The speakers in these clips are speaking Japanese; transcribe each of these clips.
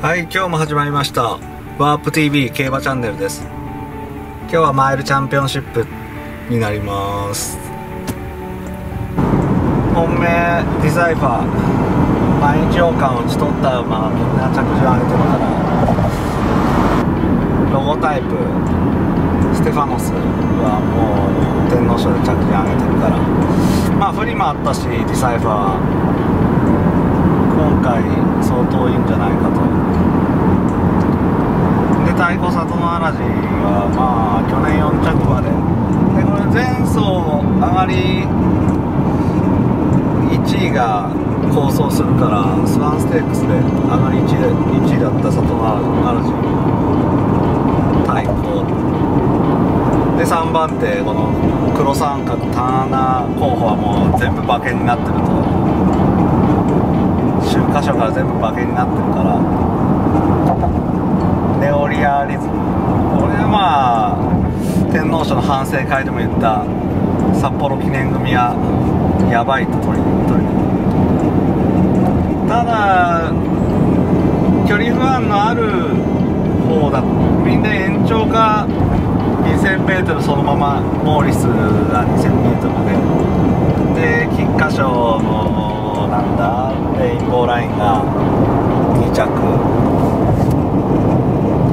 はい、今日も始まりましたワープ TV 競馬チャンネルです。今日はマイルチャンピオンシップになります。本命ディサイファー、毎日王冠を打ち取った馬、みんな着順上げてるから。ロゴタイプステファノスはもう天皇賞で着順上げてるから、まあ不利もあったし、ディサイファー今回相当いいんじゃないかと。で、太鼓里のアラジンはまあ去年4着馬でこれ前走上がり1位が構想するから、スワンステークスで上がり1位だった里のアラジン太鼓で、3番手この黒三角ターナー候補はもう全部馬券になってると。箇所から全部馬券になってるから、ネオリアリズム、これはまあ天皇賞の反省会でも言った札幌記念組はやばいと取りただ距離不安のある方だ。みんな延長か 2000m そのまま、モーリスが 2000m で菊花賞のなんだレインボーラインが2着、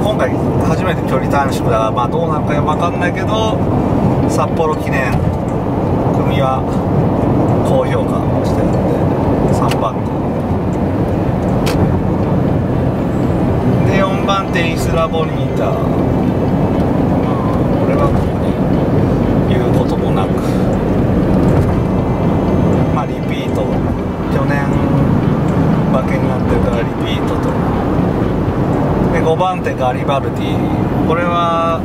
今回初めて距離短縮だから、まあ、どうなるか分かんないけど札幌記念組は高評価をしてるんで3番手で、4番手イスラボニータ、これはここに言うこともなく。去年馬券になってるからリピートと。で、5番手ガリバルディ、これは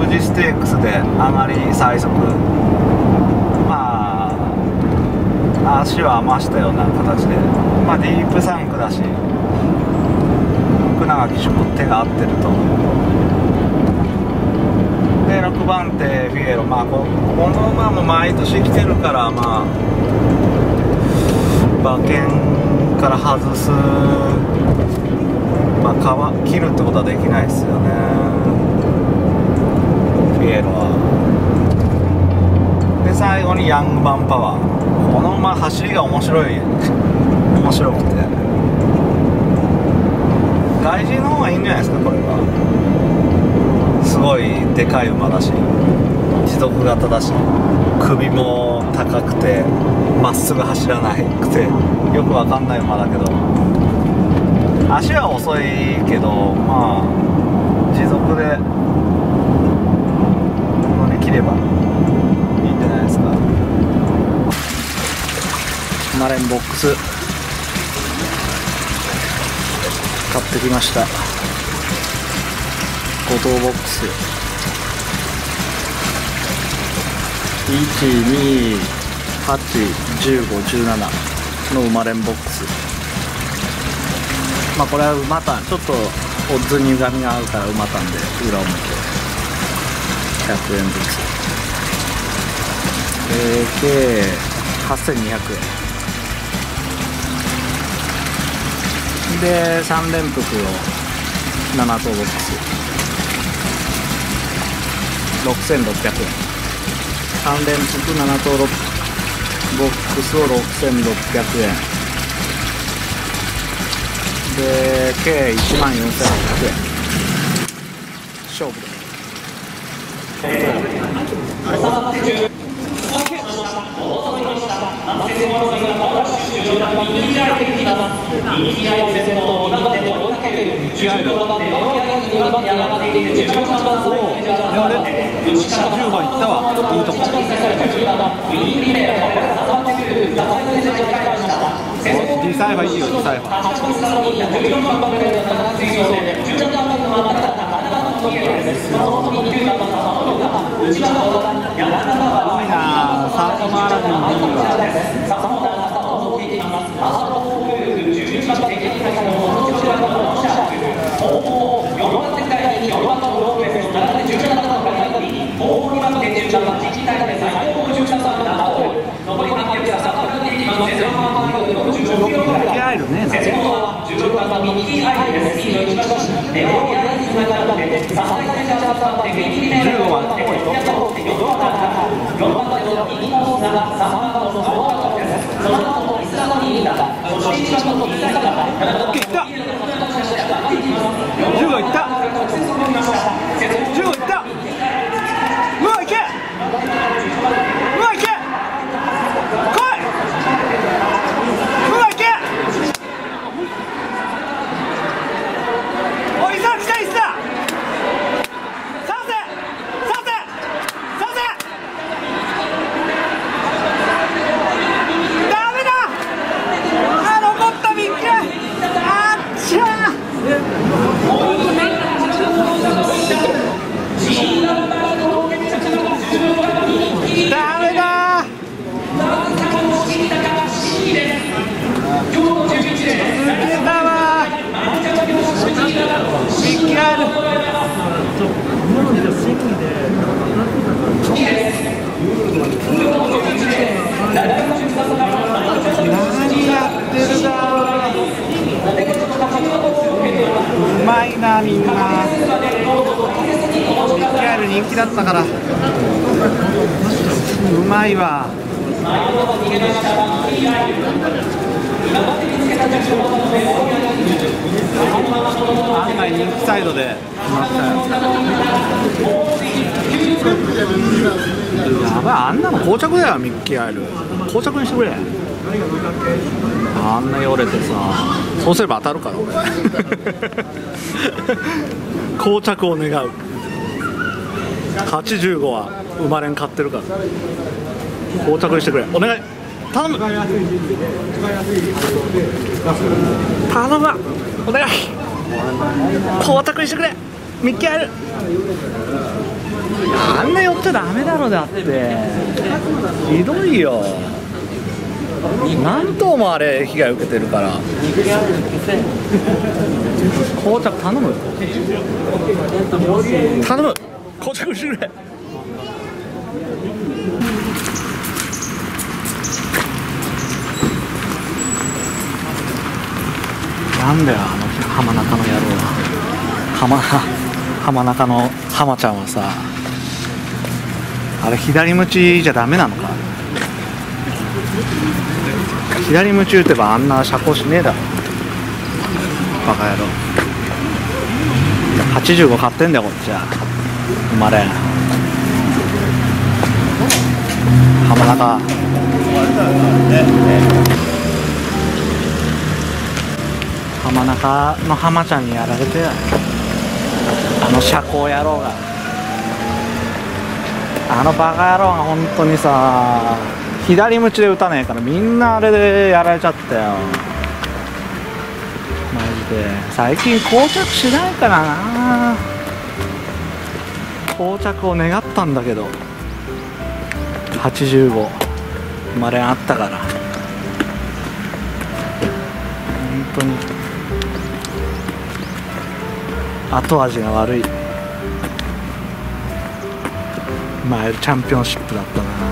富士ステークスで上がり最速、まあ足は余したような形で、まあディープ3区だし福永騎手も手が合ってると。で、6番手フィエロ、まあ、この馬も毎年来てるから、まあ、馬券から外す、まあ、切るってことはできないですよね、フィエロは。で、最後にヤングバンパワー、この馬走りが面白くて、外人の方がいいんじゃないですか、これは。すごいでかい馬だし、持続型だし、首も高くてまっすぐ走らなくてよくわかんない馬だけど、足は遅いけどまあ持続で乗り切ればいいんじゃないですか。マレンボックス買ってきました。5等ボックス1281517の馬連ボックス、まあこれは馬単、ちょっとオッズに歪みが合うから馬単で裏表100円ずつ、計8200円で3連複を7等ボックス6600円、3連複7等ボックスを6600円で計14800円勝負です。いやいるね。方、右にアイです。スピードを打ちましょう。大宮につながって、支えた方で右にメールを割って、4番の右の砂が、3番の青葉です。その後のイスラの右だ、そして1番の右だが、7番の右だが、10号いった、10号いった、うわ、いけ、うわ、いけ、みんな BKR 人気だったからうまいわ。案外人気サイドで決まったよ。やばい、あんなの膠着だよ、ミッキーアイル膠着にしてくれ。あんなに折れてさ、そうすれば当たるから俺膠着を願う。85は生まれん買ってるから膠着にしてくれ、お願い、頼む、頼むわ、お願い、膠着にしてくれミッキーアイル。あんな寄っちゃダメだろ、だってひどいよ。何頭もあれ被害受けてるから膠着頼む、頼む、膠着してくれ。なんだよ、あの浜中の野郎は、浜中の浜ちゃんはさ、あれ左ムチじゃダメなのか、左ムチ打てばあんな車高しねえだろ、バカ野郎。85買ってんだよこっちは、生まれん浜中。浜中の浜ちゃんにやられて、あの車高野郎が、あのバカ野郎が本当にさ、左ムチで打たねえからみんなあれでやられちゃったよマジで。最近膠着しないからな。膠着を願ったんだけど85生まれあったから、本当に後味が悪いマイルチャンピオンシップだったな。